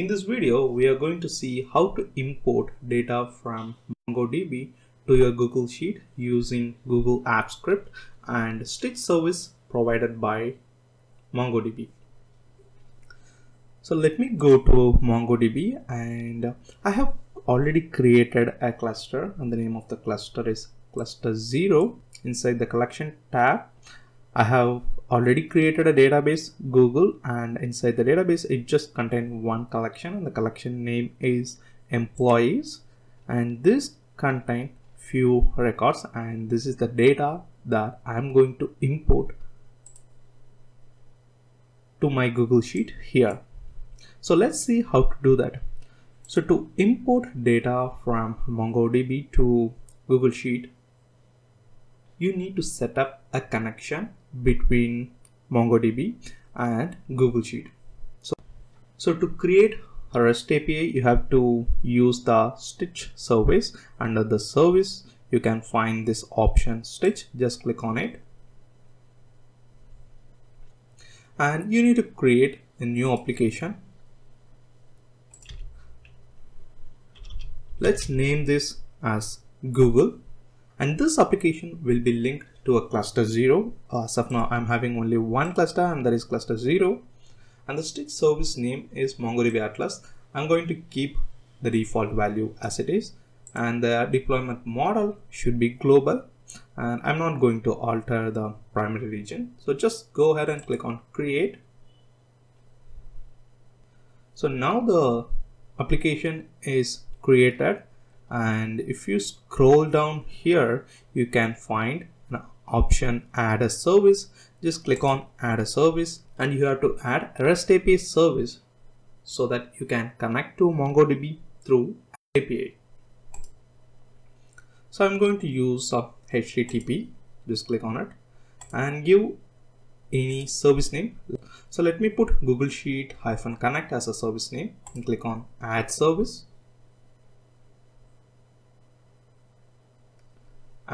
In this video, we are going to see how to import data from MongoDB to your Google Sheet using Google Apps Script and Stitch service provided by MongoDB. So let me go to MongoDB, and I have already created a cluster, and the name of the cluster is cluster 0. Inside the collection tab, I have already created a database, Google, and inside the database it just contains one collection, and the collection name is employees, and this contains few records, and this is the data that I'm going to import to my Google Sheet here. So let's see how to do that. So to import data from MongoDB to Google Sheet, you need to set up a connection between MongoDB and Google Sheet. So to create a REST API, you have to use the Stitch service. Under the service, you can find this option Stitch. Just click on it, and you need to create a new application. Let's name this as Google, and this application will be linked to a cluster 0. As of now, I'm having only one cluster, and that is cluster 0, and the Stitch service name is MongoDB Atlas. I'm going to keep the default value as it is, and the deployment model should be global, and I'm not going to alter the primary region. So just go ahead and click on create. So now the application is created, and if you scroll down here, you can find an option add a service. Just click on add a service, and you have to add a REST API service so that you can connect to MongoDB through API. So I'm going to use HTTP. Just click on it and give any service name. So let me put Google Sheet -connect as a service name, and click on add service.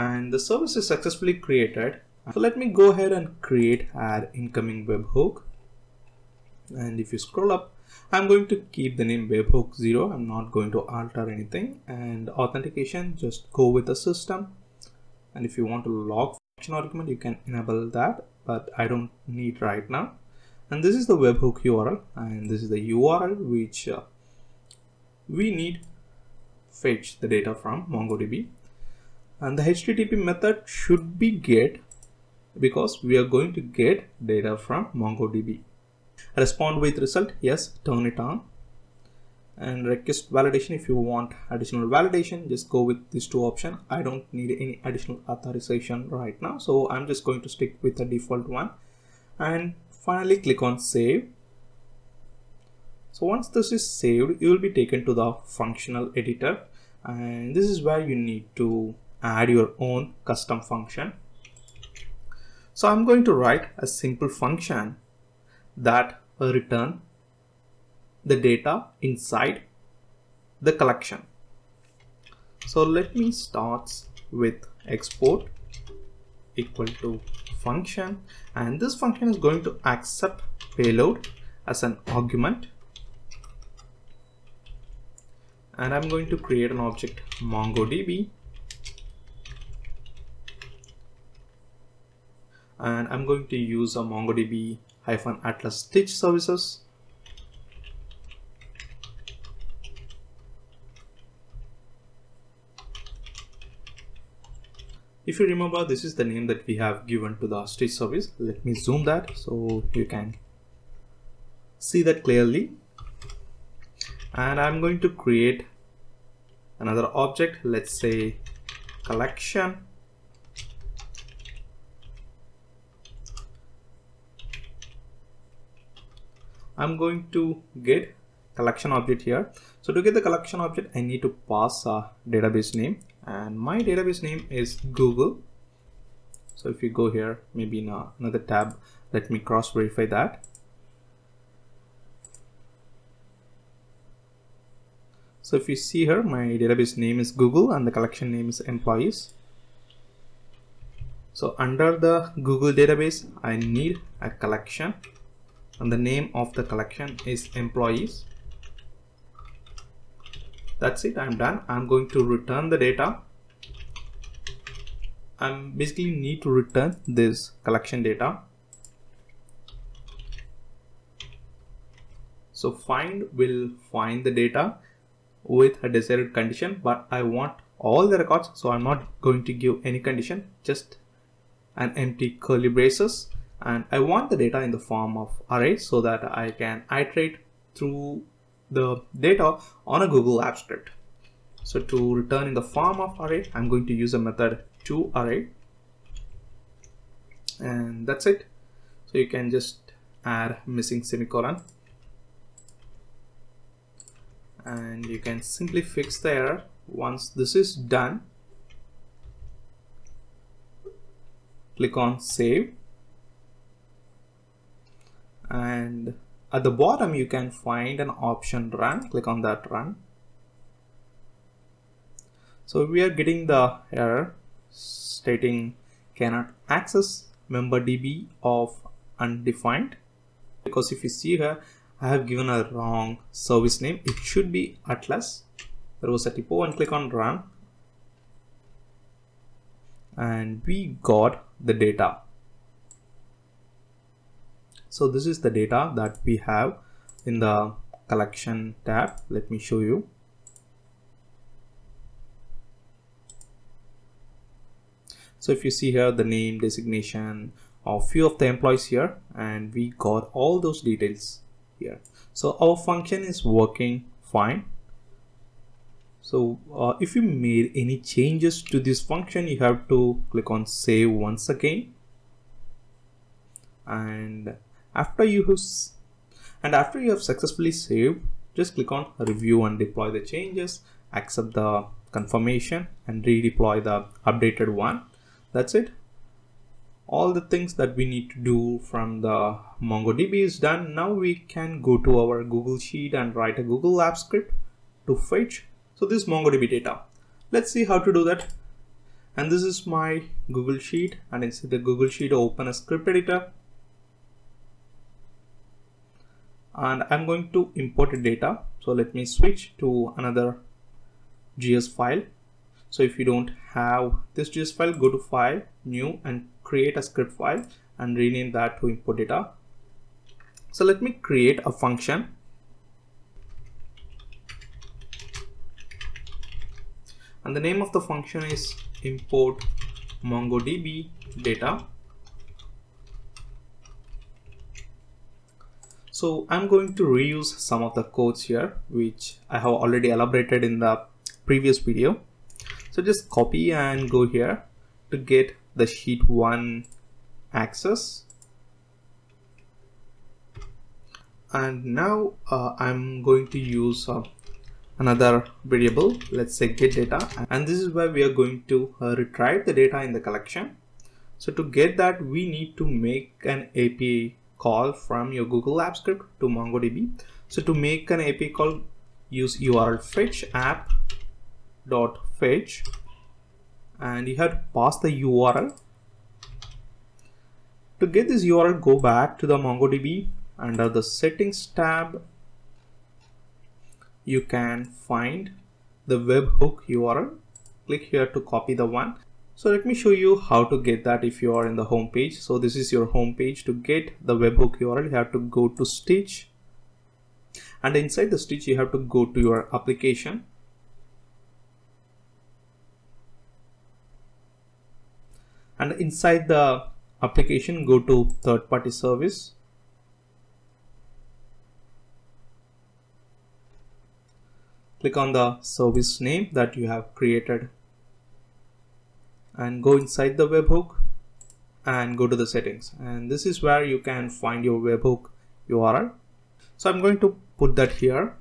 And the service is successfully created. So let me go ahead and create add incoming webhook, and if you scroll up, I'm going to keep the name webhook 0. I'm not going to alter anything, and authentication, just go with the system, and if you want to log function argument, you can enable that, but I don't need right now. And this is the webhook URL, and this is the URL which we need fetch the data from MongoDB. And the HTTP method should be get, because we are going to get data from MongoDB. Respond with result, yes, turn it on. And request validation, if you want additional validation, just go with these two options. I don't need any additional authorization right now, so I'm just going to stick with the default one. And finally, click on save. So once this is saved, you will be taken to the functional editor, and this is where you need to add your own custom function. So I'm going to write a simple function that will return the data inside the collection. So let me start with export equal to function, and this function is going to accept payload as an argument, and I'm going to create an object MongoDB, and I'm going to use a MongoDB -Atlas Stitch services, if you remember. This is the name that we have given to the Stitch service. Let me zoom that so you can see that clearly, and I'm going to create another object, let's say collection, I'm going to get collection object here. So to get the collection object, I need to pass a database name, and my database name is Google. So if you go here, maybe in another tab, let me cross verify that. So if you see here, my database name is Google and the collection name is employees. So under the Google database, I need a collection, and the name of the collection is employees. That's it, I'm done. I'm going to return the data. I basically need to return this collection data. So find will find the data with a desired condition, but I want all the records, so I'm not going to give any condition, just an empty curly braces, and I want the data in the form of array so that I can iterate through the data on a Google Apps Script. So to return in the form of array, I'm going to use a method toArray, and that's it. So you can just add missing semicolon and you can simply fix the error. Once this is done, click on save, and at the bottom you can find an option run. Click on that run. So we are getting the error stating cannot access member DB of undefined, because if you see here, I have given a wrong service name. It should be Atlas. There was a typo, and click on run, and we got the data. So this is the data that we have in the collection tab. Let me show you. So if you see here, the name, designation of few of the employees here, and we got all those details here. So our function is working fine. So if you made any changes to this function, you have to click on save once again, and after you have successfully saved, just click on review and deploy the changes, accept the confirmation, and redeploy the updated one. That's it. All the things that we need to do from the MongoDB is done. Now we can go to our Google Sheet and write a Google Apps Script to fetch. So this MongoDB data. Let's see how to do that. And this is my Google Sheet, and inside the Google Sheet, open a script editor. And I'm going to import a data. So let me switch to another JS file. So if you don't have this JS file, go to file, new, and create a script file and rename that to import data. So let me create a function. And the name of the function is import MongoDB data. So I'm going to reuse some of the codes here, which I have already elaborated in the previous video. So just copy and go here to get the sheet 1 access. And now I'm going to use another variable, let's say get data, and this is where we are going to retrieve the data in the collection. So to get that, we need to make an API call from your Google Apps Script to MongoDB. So to make an API call, use URL fetch app.fetch, and you have to pass the URL. To get this URL, go back to the MongoDB under the settings tab. You can find the webhook URL. Click here to copy the one. So let me show you how to get that if you are in the home page. So this is your home page. To get the webhook URL, you have to go to Stitch, and inside the Stitch, you have to go to your application, and inside the application, go to third-party service. Click on the service name that you have created and go inside the webhook and go to the settings. And this is where you can find your webhook URL. So I'm going to put that here.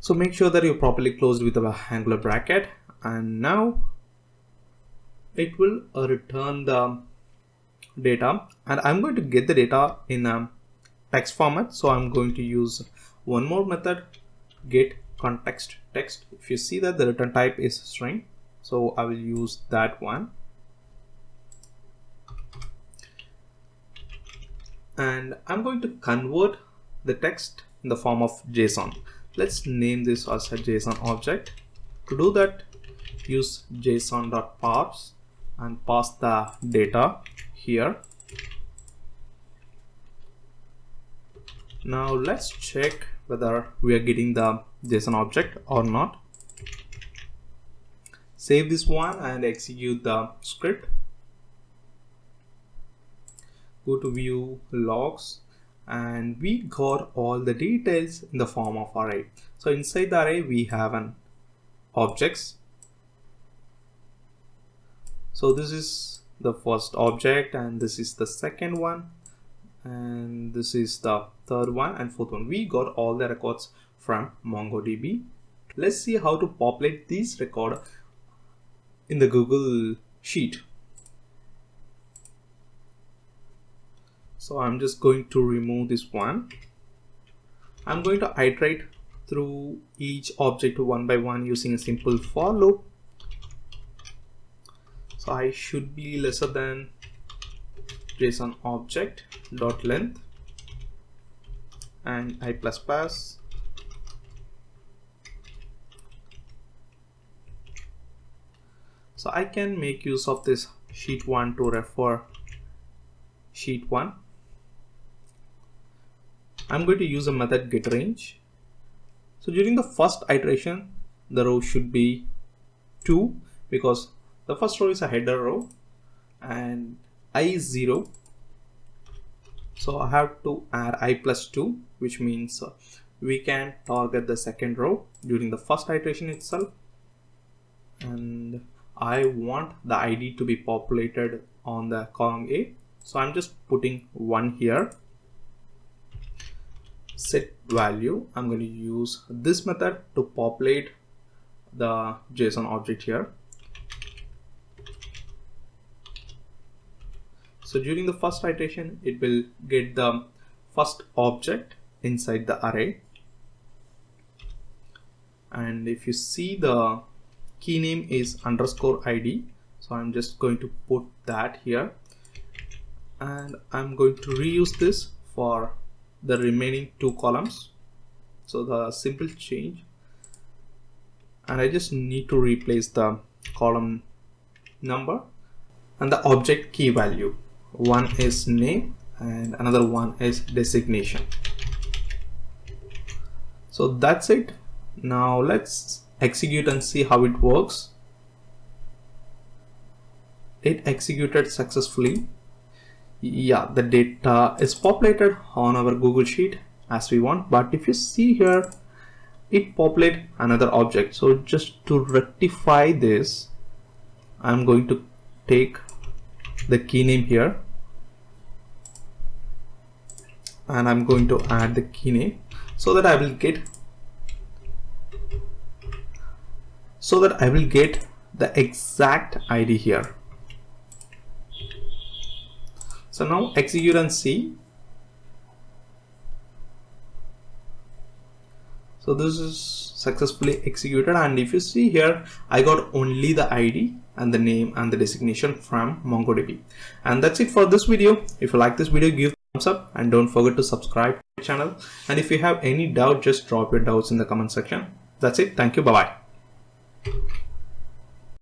So make sure that you properly closed with a angular bracket, and now it will return the data, and I'm going to get the data in a text format. So I'm going to use one more method, get context text. If you see that the return type is string, so I will use that one, and I'm going to convert the text in the form of JSON. Let's name this as a JSON object. To do that, use json.parse and pass the data here. Now let's check whether we are getting the JSON object or not. Save this one and execute the script. Go to view logs and we got all the details in the form of array. So inside the array we have an objects. So this is the first object and this is the second one and this is the third one and fourth one. We got all the records from MongoDB. Let's see how to populate these records in the Google Sheet. So I'm just going to remove this one. I'm going to iterate through each object one by one using a simple for loop. So I should be lesser than JSON object dot length and I++. So I can make use of this sheet 1 to refer sheet 1. I'm going to use a method getRange. So during the first iteration, the row should be 2 because the first row is a header row and I is 0. So I have to add I+2, which means we can target the second row during the first iteration itself. And I want the ID to be populated on the column A. So I'm just putting 1 here. Set value. I'm going to use this method to populate the JSON object here. So during the first iteration, it will get the first object inside the array. And if you see, the key name is _id. So I'm just going to put that here. And I'm going to reuse this for the remaining 2 columns. So the simple change. And I just need to replace the column number and the object key value. One is name and another one is designation. So that's it. Now let's execute and see how it works. It executed successfully. Yeah, the data is populated on our Google Sheet as we want, but if you see here, it populated another object. So just to rectify this, I'm going to take the key name here and I'm going to add the key name so that I will get the exact ID here. So now execute and see. So this is successfully executed, and if you see here, I got only the ID and the name and the designation from MongoDB. And that's it for this video. If you like this video, give thumbs up and don't forget to subscribe to the channel. And if you have any doubt, just drop your doubts in the comment section. That's it. Thank you. Bye bye.